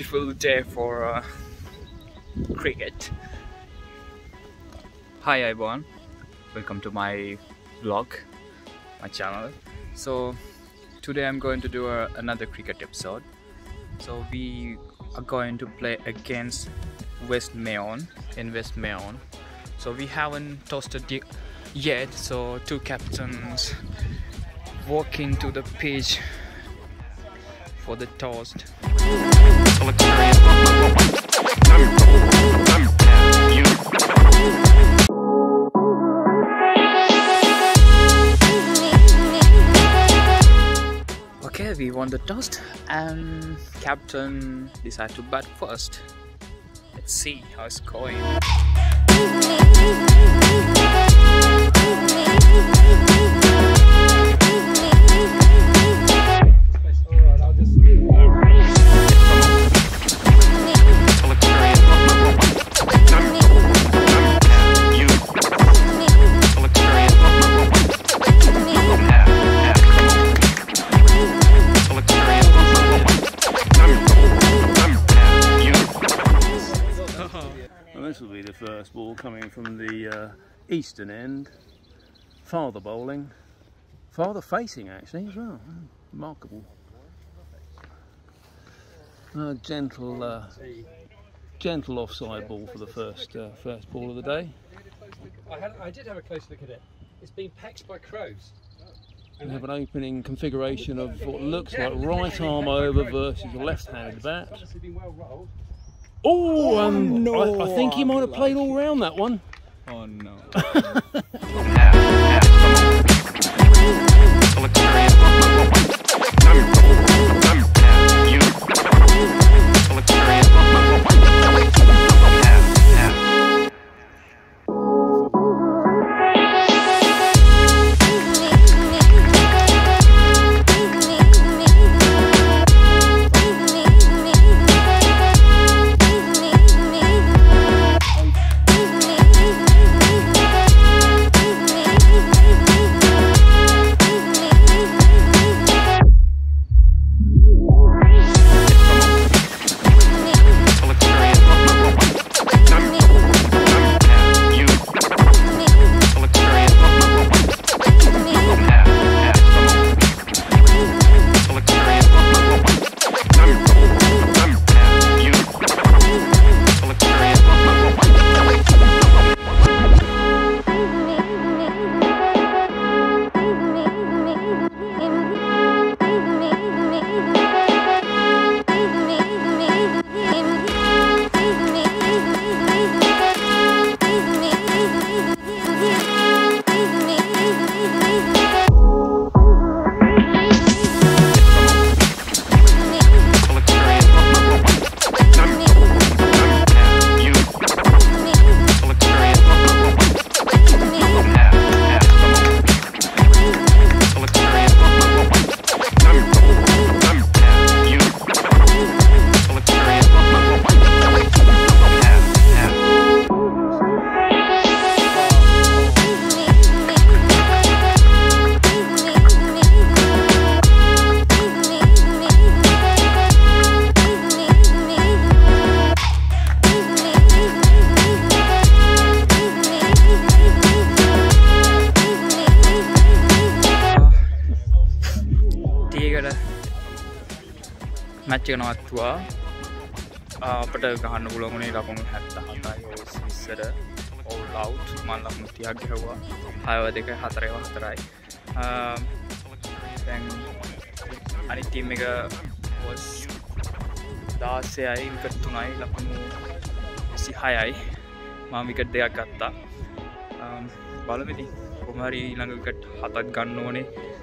beautiful day for cricket. Hi Ivan, welcome to my vlog, my channel. So today I'm going to do another cricket episode. So we are going to play against West Meon in West Meon. So we haven't toasted yet, so two captains walk into the pitch for the toast. Okay, we won the toast and captain decided to bat first. Let's see how it's going. This will be the first ball coming from the eastern end. Father bowling. Father facing actually as well. Remarkable. Gentle offside ball for the first ball of the day. I did have a close look at it. It's been pecked by crows. We have an opening configuration of what looks like right arm over versus left-handed bat. Oh, no. I think he might have played all round that one. Oh no. Match එකනවා තුවා අපිට ගහන්න පුළුවන් උනේ ලකුණු 77යි ඕස් ඉස්සර all out මම ලකුණු 30ක් ගහුවා 6 2 4 4යි දැන් අනිත් ටීම් එක was 16යි විකට් 3යි ලකුණු 26යි මම විකට් දෙකක් ගත්තා බලමු ඉතින් කොහොම හරි ඊළඟ විකට් 7ක් ගන්න ඕනේ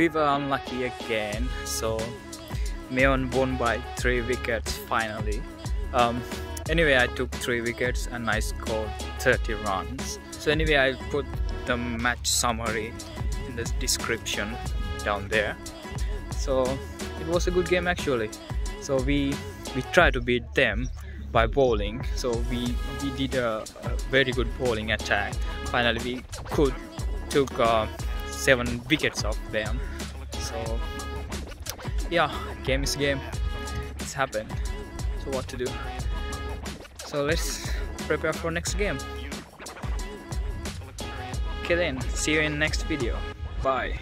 we were unlucky again, so Meon won by 3 wickets finally. Anyway, I took 3 wickets and I scored 30 runs. So anyway, I'll put the match summary in the description down there. So it was a good game actually. So we tried to beat them by bowling. So we did a very good bowling attack. Finally, we took 7 wickets off them. So yeah, game is game. It's happened. So what to do? So let's prepare for next game. Okay then, see you in next video. Bye.